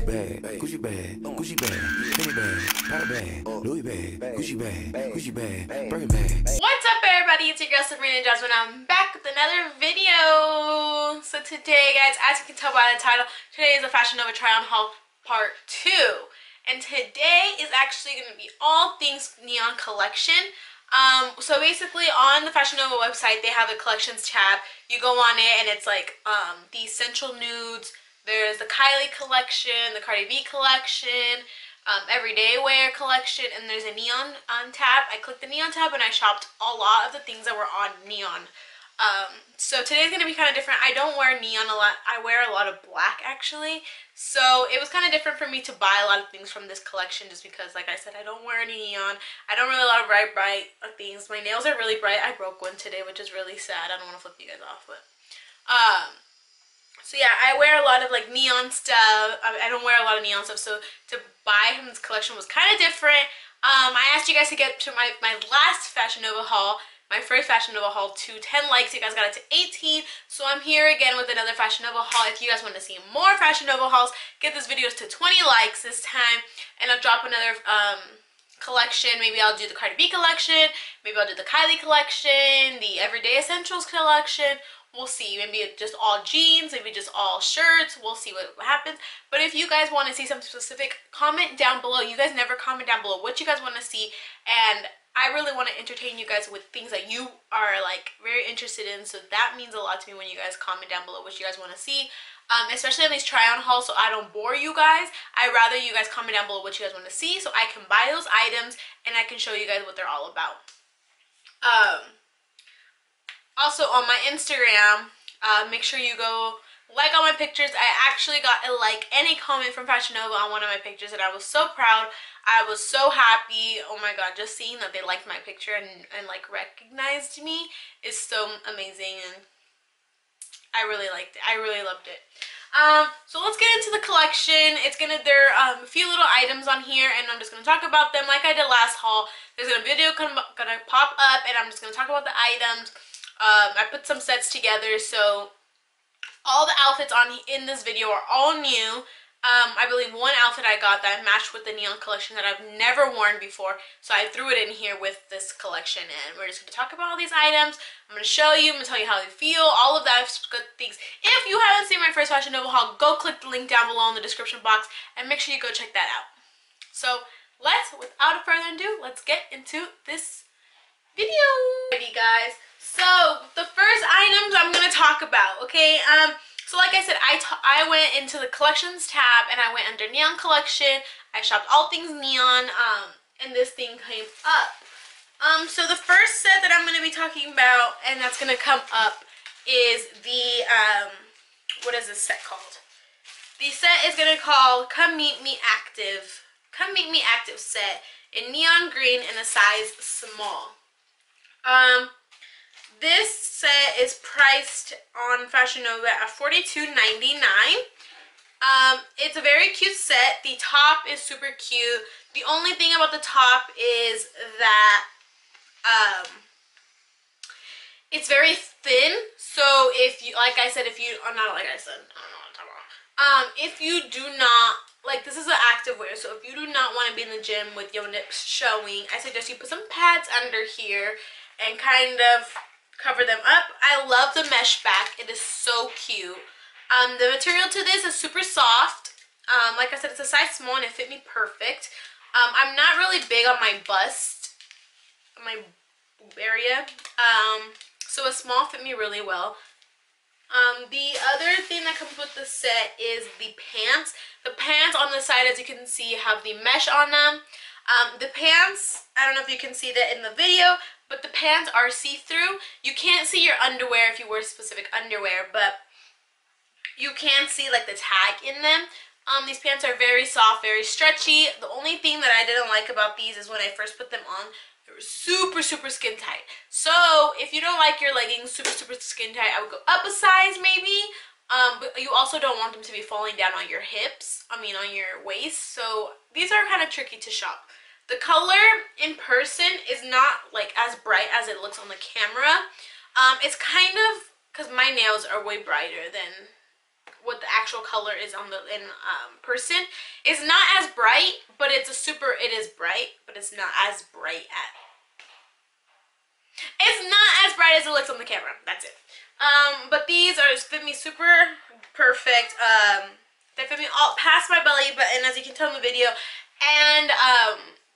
Gucci bag, Gucci bag, Gucci bag, Penny bag, Prada bag, Louis bag, Gucci bag, Gucci bag, Birkin bag. What's up, everybody? It's your girl Sabrina Jasmine. I'm back with another video. So today, guys, as you can tell by the title, today is a Fashion Nova try-on haul part 2. And today is actually going to be all things neon collection. So basically on the Fashion Nova website, they have a collections tab. You go on it and it's like the essential nudes. There's the Kylie collection, the Cardi B collection, everyday wear collection, and there's a neon tab. I clicked the neon tab and I shopped a lot of the things that were on neon. So today's going to be kind of different. I don't wear neon a lot. I wear a lot of black, actually. So it was kind of different for me to buy a lot of things from this collection just because, like I said, I don't wear any neon. I don't really a lot of bright things. My nails are really bright. I broke one today, which is really sad. I don't want to flip you guys off, but, so yeah, I wear a lot of, like, neon stuff. I don't wear a lot of neon stuff, so to buy from this collection was kind of different. I asked you guys to get to my last Fashion Nova haul. My first Fashion Nova haul to 10 likes. You guys got it to 18. So I'm here again with another Fashion Nova haul. If you guys want to see more Fashion Nova hauls, get this video to 20 likes this time. And I'll drop another collection. Maybe I'll do the Cardi B collection. Maybe I'll do the Kylie collection. The Everyday Essentials collection. We'll see. Maybe just all jeans. Maybe just all shirts. We'll see what happens. But if you guys want to see something specific, comment down below. You guys never comment down below what you guys want to see. And I really want to entertain you guys with things that you are like very interested in, so that means a lot to me when you guys comment down below what you guys want to see, especially on these try-on hauls, so I don't bore you guys. I'd rather you guys comment down below what you guys want to see so I can buy those items and I can show you guys what they're all about. Also on my Instagram, make sure you go like all my pictures. I actually got a like and a comment from Fashion Nova on one of my pictures and I was so proud. I was so happy. Oh my god, just seeing that they liked my picture and like recognized me is so amazing and I really liked it. I really loved it. So let's get into the collection. There are a few little items on here and I'm just going to talk about them like I did last haul. There's a video going to pop up and I'm just going to talk about the items. I put some sets together, so all the outfits in this video are all new. I believe one outfit I got that matched with the neon collection that I've never worn before, so I threw it in here with this collection, and we're just going to talk about all these items. I'm going to show you, I'm going to tell you how they feel, all of that good things. If you haven't seen my first Fashion Nova haul, go click the link down below in the description box, and make sure you go check that out. So let's, without further ado, let's get into this video. Alrighty guys, so the first items I'm going to talk about, okay, so like I said, I went into the collections tab and I went under neon collection. I shopped all things neon, and this thing came up. So the first set that I'm going to be talking about and that's going to come up is the, what is this set called? The set is going to call Come Meet Me Active. Come Meet Me Active set in neon green and a size small. This set is priced on Fashion Nova at $42.99. It's a very cute set. The top is super cute. The only thing about the top is that it's very thin. So if you, like I said, if you, oh, not like I said, I don't know what I'm talking about. If you do not, like, this is an active wear, so if you do not want to be in the gym with your nips showing, I suggest you put some pads under here and kind of cover them up. I love the mesh back. It is so cute. The material to this is super soft. Like I said, it's a size small and it fit me perfect. I'm not really big on my bust, my area. So a small fit me really well. The other thing that comes with the set is the pants. The pants on the side, as you can see, have the mesh on them. The pants, I don't know if you can see that in the video, but the pants are see-through. You can't see your underwear if you wear specific underwear, but you can see like the tag in them. These pants are very soft, very stretchy. The only thing that I didn't like about these is when I first put them on, they were super, super skin tight. So if you don't like your leggings super, super skin tight, I would go up a size maybe. But you also don't want them to be falling down on your hips, I mean on your waist. So these are kind of tricky to shop. The color in person is not like as bright as it looks on the camera. It's kind of, because my nails are way brighter than what the actual color is on the person. It's not as bright, but it's not as bright as it looks on the camera. That's it. But these are fit me super perfect. They fit me all past my belly button, as you can tell in the video. And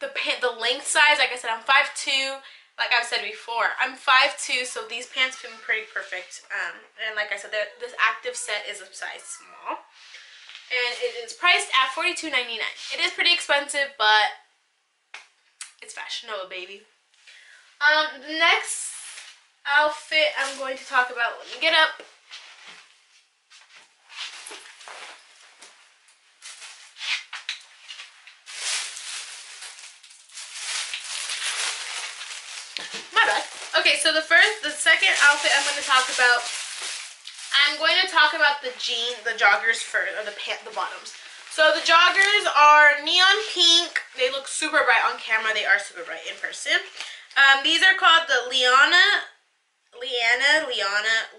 the length size, like I said, I'm 5'2". Like I've said before, I'm 5'2", so these pants fit me pretty perfect. And like I said, this active set is a size small. And it is priced at $42.99. It is pretty expensive, but it's Fashion Nova, baby. The next outfit I'm going to talk about, let me get up, so the second outfit I'm going to talk about, the joggers first, or the bottoms. So the joggers are neon pink. They look super bright on camera. They are super bright in person. These are called the Liana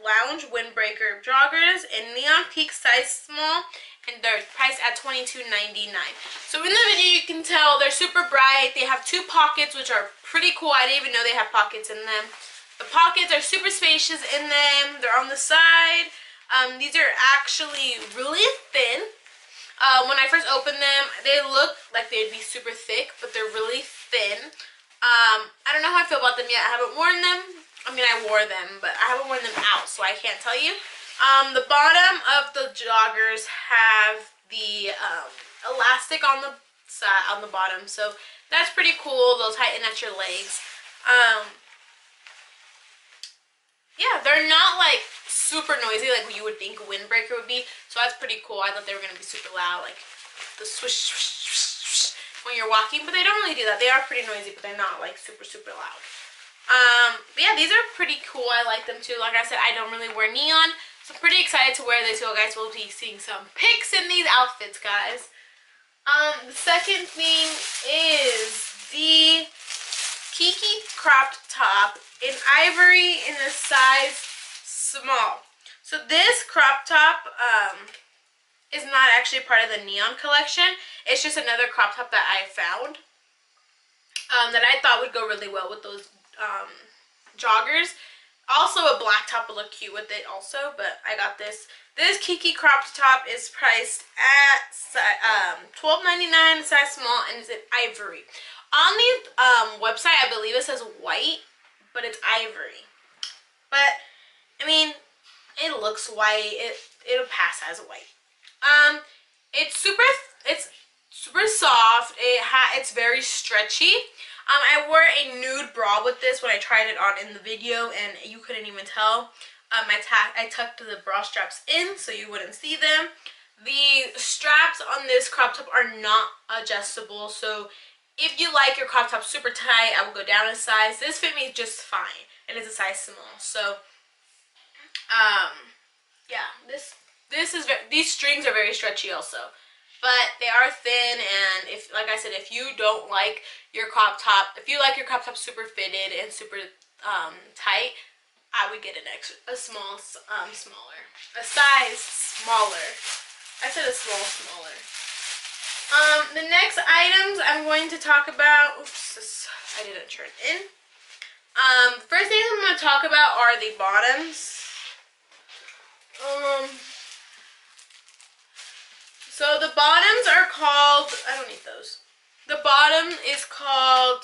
Lounge Windbreaker Joggers in neon pink, size small, and they're priced at $22.99. So in the video you can tell they're super bright. They have two pockets, which are pretty cool. I didn't even know they had pockets in them. The pockets are super spacious in them. They're on the side. These are actually really thin. When I first opened them, they look like they'd be super thick, but they're really thin. I don't know how I feel about them yet. I haven't worn them. I mean, I wore them, but I haven't worn them out, so I can't tell you. The bottom of the joggers have the elastic on the side, on the bottom, so that's pretty cool. They'll tighten at your legs. Yeah, they're not like super noisy like you would think a windbreaker would be, so that's pretty cool. I thought they were going to be super loud, like the swish, swish, swish, swish when you're walking, but they don't really do that. They are pretty noisy, but they're not like super, super loud. But yeah, these are pretty cool. I like them too. Like I said, I don't really wear neon, so I'm pretty excited to wear these. So guys, we'll be seeing some pics in these outfits, guys. The second thing is the Kiki cropped top in ivory in a size small. So this crop top is not actually part of the neon collection. It's just another crop top that I found that I thought would go really well with those joggers. Also a black top would look cute with it also, but I got this. This Kiki cropped top is priced at $12.99, size small, and it's in ivory. On the website, I believe it says white, but it's ivory. But, I mean, it looks white. It'll pass as white. It's super soft. It's very stretchy. I wore a nude bra with this when I tried it on in the video, and you couldn't even tell. I tucked the bra straps in so you wouldn't see them. The straps on this crop top are not adjustable, so if you like your crop top super tight, I will go down a size. This fit me just fine, and it's a size small. So, yeah, these strings are very stretchy also. But they are thin, and if, like I said, if you don't like your crop top, if you like your crop top super fitted and super tight, I would get a size smaller. I said a small smaller. The next items I'm going to talk about, I didn't turn in. First thing I'm going to talk about are the bottoms. So the bottoms are called, I don't need those. The bottom is called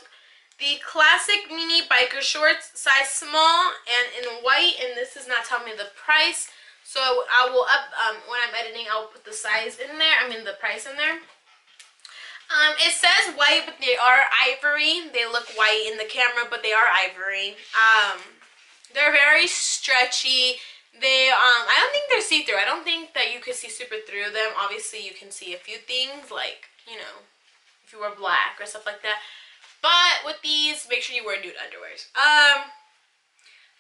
the Classic Mini Biker Shorts, size small and in white, and this does not tell me the price. So I will when I'm editing, I'll put the size in there, I mean the price in there. It says white, but they are ivory. They look white in the camera, but they are ivory. They're very stretchy. They, I don't think they're see-through. I don't think that you can see super through them. Obviously, you can see a few things, like, you know, if you wear black or stuff like that. But with these, make sure you wear nude underwears.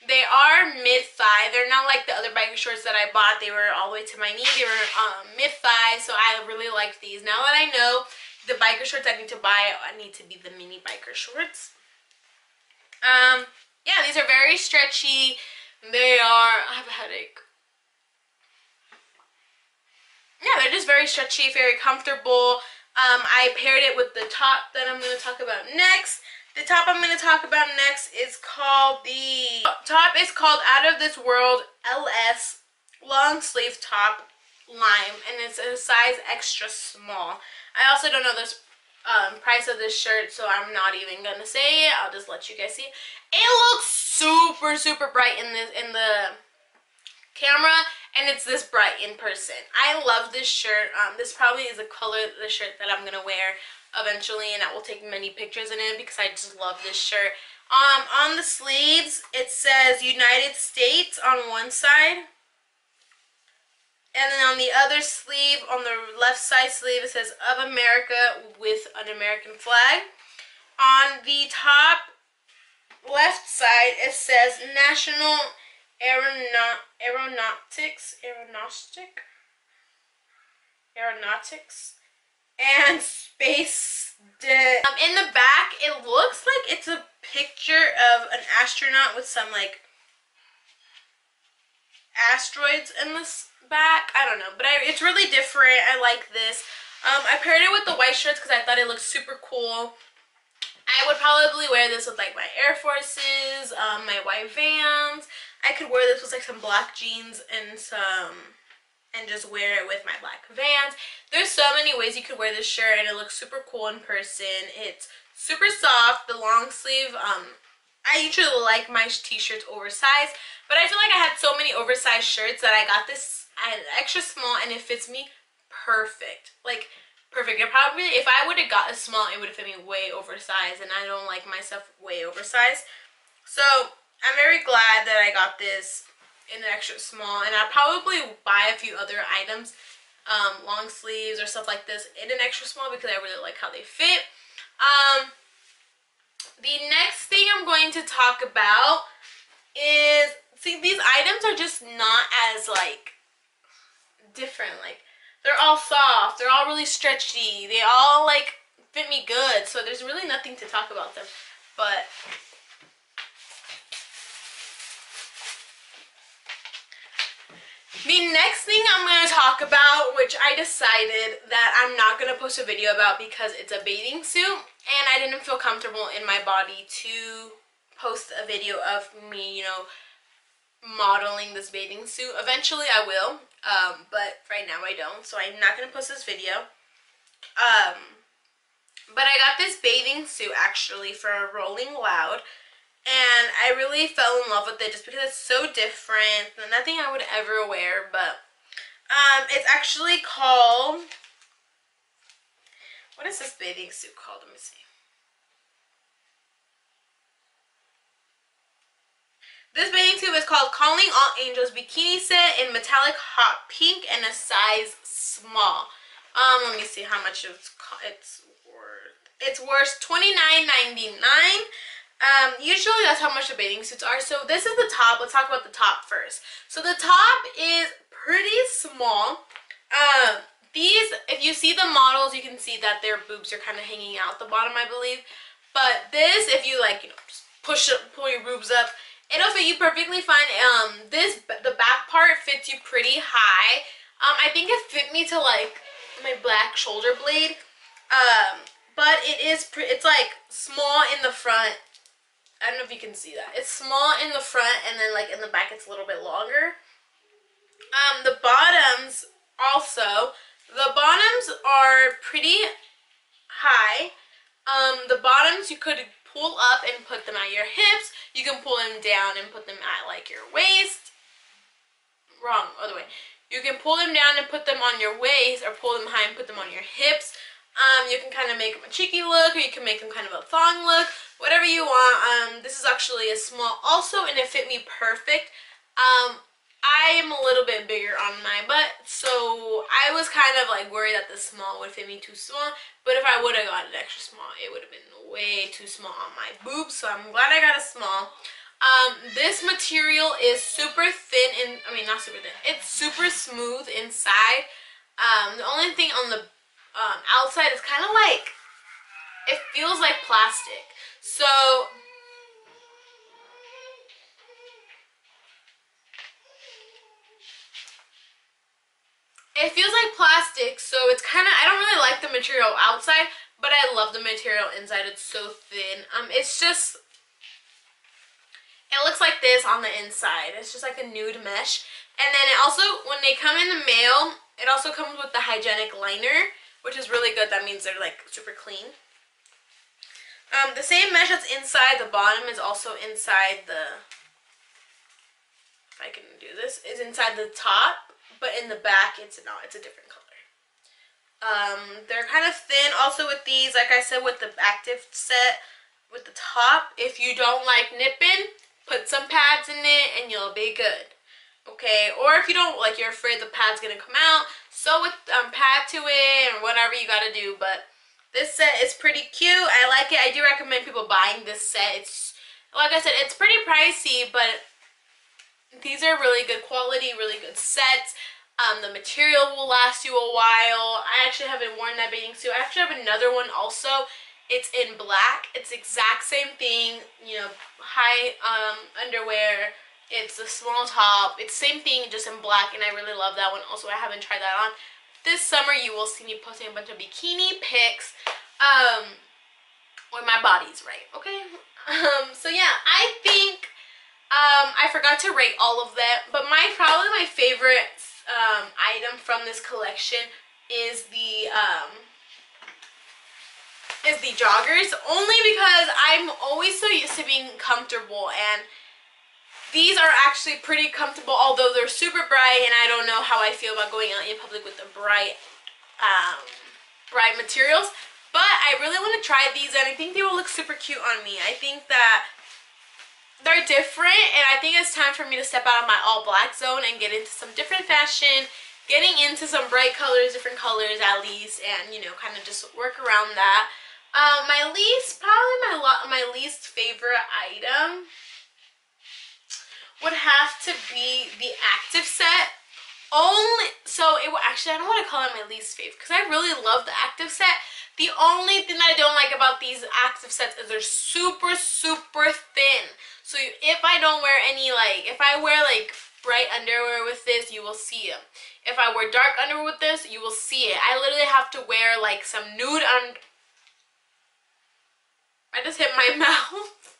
They are mid-thigh. They're not like the other biker shorts that I bought. They were all the way to my knee. They were mid-thigh, so I really like these. Now that I know the biker shorts I need to buy, I need to be the mini biker shorts. Yeah, these are very stretchy. They are, I have a headache. it is very stretchy, very comfortable. I paired it with the top that I'm going to talk about next. The top I'm going to talk about next is called the top is called Out of This World LS long sleeve top lime, and it's a size extra small. I also don't know this price of this shirt, so I'm not even gonna say it. I'll just let you guys see it. It looks super super bright in this in the camera, and it's this bright in person. I love this shirt. This probably is the color of the shirt that I'm gonna wear eventually, and I will take many pictures in it because I just love this shirt. On the sleeves it says United States on one side, and then on the other sleeve, on the left side sleeve, it says Of America with an American flag. On the top left side, it says National Aeronautics and Space Day. In the back, it looks like it's a picture of an astronaut with some, like, asteroids in this back. I don't know, but it's really different. I like this. I paired it with the white shirts because I thought it looked super cool. I would probably wear this with like my Air Forces, my white Vans. I could wear this with like some black jeans and some, and just wear it with my black Vans. There's so many ways you could wear this shirt, and it looks super cool in person. It's super soft. The long sleeve, I usually like my t-shirts oversized, but I feel like I had so many oversized shirts that I got this extra small, and it fits me perfect. Like, perfect. It probably, if I would have got a small, it would have fit me way oversized, and I don't like myself way oversized. So I'm very glad that I got this in an extra small, and I'll probably buy a few other items, long sleeves or stuff like this, in an extra small because I really like how they fit. The next thing I'm going to talk about is, see, these items are just not as, like, different. Like, they're all soft. They're all really stretchy. They all, like, fit me good. So there's really nothing to talk about them. But the next thing I'm going to talk about, which I decided that I'm not going to post a video about because it's a bathing suit, and I didn't feel comfortable in my body to post a video of me, you know, modeling this bathing suit. Eventually I will, but right now I don't, so I'm not going to post this video. But I got this bathing suit actually for Rolling Loud, and I really fell in love with it just because it's so different. Nothing I would ever wear, but it's actually called, what is this bathing suit called? Let me see. This bathing suit is called Calling All Angels Bikini Set in metallic hot pink and a size small. Let me see how much it's worth. It's worth $29.99. Usually that's how much the bathing suits are. So this is the top. Let's talk about the top first. So the top is pretty small. These, if you see the models, you can see that their boobs are kind of hanging out the bottom, I believe. But this, if you, like, you know, just pull your boobs up, it'll fit you perfectly fine. The back part fits you pretty high. I think it fit me to, like, my black shoulder blade. But it's like small in the front. I don't know if you can see that. It's small in the front, and then, like, in the back it's a little bit longer. The bottoms also. The bottoms are pretty high. The bottoms you could pull up and put them at your hips. You can pull them down and put them at, like, your waist. Wrong, other way. You can pull them down and put them on your waist, or pull them high and put them on your hips. You can kind of make them a cheeky look, or you can make them kind of a thong look. Whatever you want. This is actually a small also, and it fit me perfect. I am a little bit bigger on my butt, so I was kind of, like, worried that the small would fit me too small, but if I would have got an extra small, it would have been way too small on my boobs, so I'm glad I got a small. This material is super thin, and I mean, not super thin, it's super smooth inside. The only thing on the outside is kind of like, it feels like plastic. So it feels like plastic, so it's kind of, I don't really like the material outside, but I love the material inside. It's so thin. It's just, it looks like this on the inside. It's just like a nude mesh. And then it also, when they come in the mail, it also comes with the hygienic liner, which is really good. That means they're like super clean. The same mesh that's inside the bottom is also inside the, if I can do this, is inside the top, but in the back it's not. It's a different color. They're kind of thin. Also with these, like I said, with the active set, with the top, if you don't like nipping, put some pads in it and you'll be good. Okay, or if you don't, like, you're afraid the pad's gonna come out, sew with pad to it or whatever you gotta do. But this set is pretty cute. I like it. I do recommend people buying this set. It's, like I said, it's pretty pricey, but these are really good quality, really good sets. The material will last you a while. I actually haven't worn that bathing suit. I actually have another one also. It's in black. It's the exact same thing, you know, high underwear. It's a small top. It's the same thing, just in black, and I really love that one. Also, I haven't tried that on. This summer, you will see me posting a bunch of bikini pics when my body's right, okay? So, yeah, I think I forgot to rate all of them, but probably my favorite item from this collection is the joggers, only because I'm always so used to being comfortable, and these are actually pretty comfortable, although they're super bright, and I don't know how I feel about going out in public with the bright, bright materials. But I really want to try these, and I think they will look super cute on me. I think that they're different, and I think it's time for me to step out of my all-black zone and get into some different fashion, getting into some bright colors, different colors at least, and, you know, kind of just work around that. Probably my least favorite item would have to be the active set. Actually, I don't want to call it my least favorite because I really love the active set. The only thing that I don't like about these active sets is they're super, super thin. So if I don't wear any, like, if I wear like bright underwear with this, you will see them. If I wear dark underwear with this, you will see it. I literally have to wear like some nude I just hit my mouth.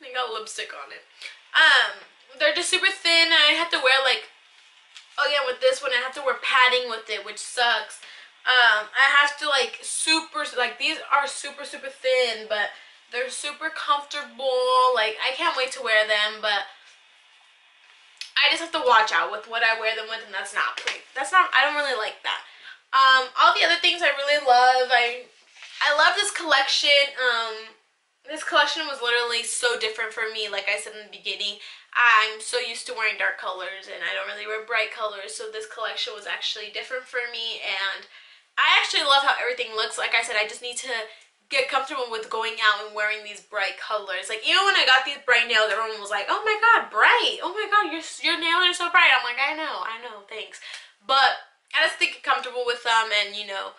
I got lipstick on it. They're just super thin, and I have to wear, like, again with this one, I have to wear padding with it, which sucks. I have to, like, these are super, super thin, but they're super comfortable. Like, I can't wait to wear them, but I just have to watch out with what I wear them with, and that's not pretty. I don't really like that. All the other things I really love. I love this collection. This collection was literally so different for me. Like I said in the beginning, I'm so used to wearing dark colors and I don't really wear bright colors, so this collection was actually different for me, and I actually love how everything looks. Like I said, I just need to get comfortable with going out and wearing these bright colors. Like, even when I got these bright nails, everyone was like, oh my god, bright, oh my god, your nails are so bright. I'm like, I know, thanks, but I just think comfortable with them, and, you know,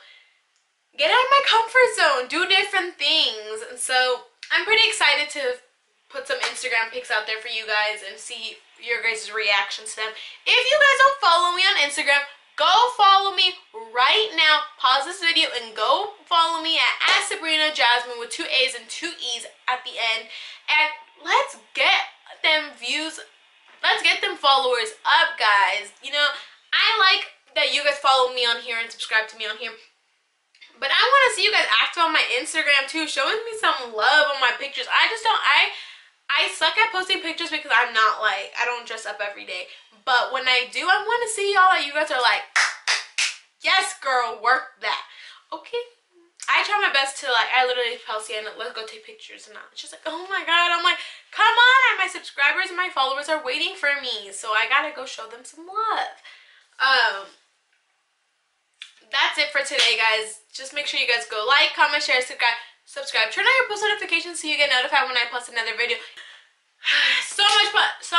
get out of my comfort zone, do different things. And so I'm pretty excited to put some Instagram pics out there for you guys and see your guys' reactions to them. If you guys don't follow me on Instagram, go follow me right now. Pause this video and go follow me at @SabrinaJasmine with 2 A's and 2 E's at the end. And let's get them views. Let's get them followers up, guys. You know, I like that you guys follow me on here and subscribe to me on here. But I want to see you guys active on my Instagram too, showing me some love on my pictures. I just don't, I suck at posting pictures because I'm not like, I don't dress up every day. But when I do, I want to see y'all that you guys are like, yes girl, work that. Okay? I try my best to, like, I literally tell Sienna, let's go take pictures, and she's like, oh my god. I'm like, come on, my subscribers and my followers are waiting for me. So I gotta go show them some love. That's it for today, guys. Just make sure you guys go like, comment, share, subscribe. Turn on your post notifications so you get notified when I post another video. So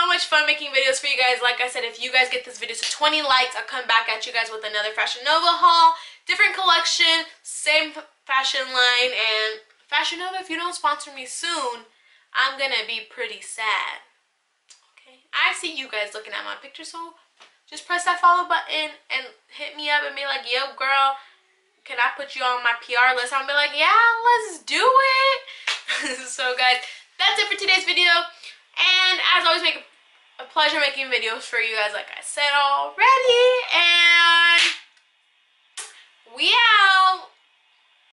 much fun making videos for you guys. Like I said, if you guys get this video to 20 likes, I'll come back at you guys with another Fashion Nova haul. Different collection, same fashion line, and Fashion Nova, if you don't sponsor me soon, I'm gonna be pretty sad. Okay? I see you guys looking at my picture, so just press that follow button and hit me up and be like, yo, girl, can I put you on my PR list? I'll be like, yeah, let's do it. So, guys, that's it for today's video. And as always, make a pleasure making videos for you guys, like I said already.